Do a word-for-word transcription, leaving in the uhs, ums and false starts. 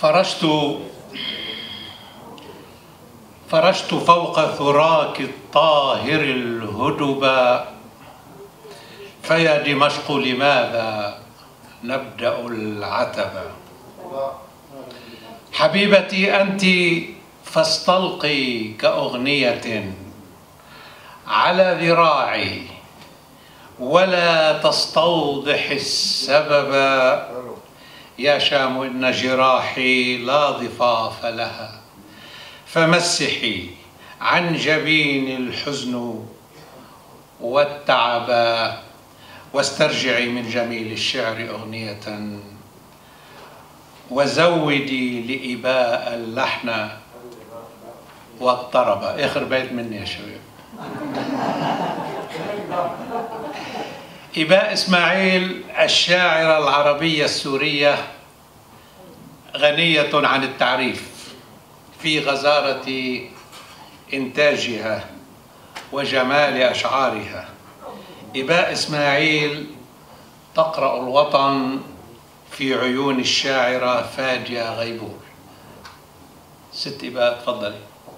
فرشت فرشت فوق ثراك الطاهر الهدبا، فيا دمشق لماذا نبدأ العتبا؟ حبيبتي أنت فاستلقي كأغنية على ذراعي، ولا تستوضح السبب يا شام، إن جراحي لا ضفاف لها، فمسحي عن جبين الحزن والتعب، واسترجعي من جميل الشعر أغنية، وزودي لإباء اللحن والطربة. آخر بيت مني يا شباب. إباء إسماعيل الشاعرة العربية السورية غنية عن التعريف في غزارة إنتاجها وجمال أشعارها. إباء إسماعيل تقرأ الوطن في عيون الشاعرة فادية غيبور. ست إباء تفضلي.